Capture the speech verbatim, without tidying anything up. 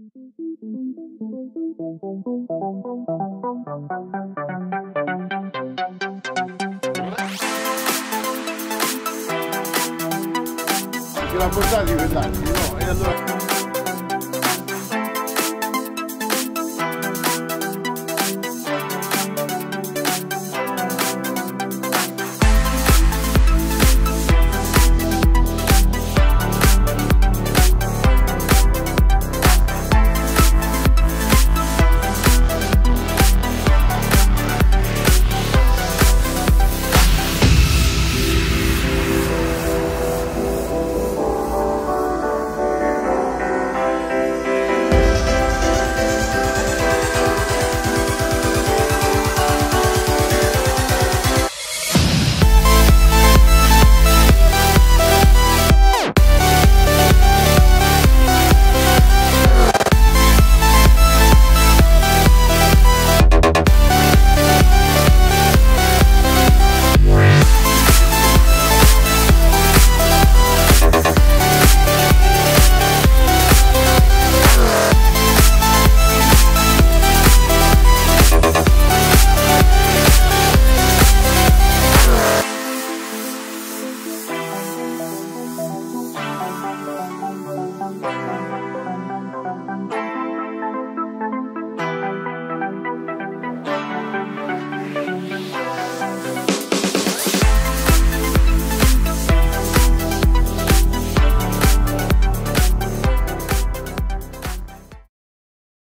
Che la portati quest'anno, no? E allora...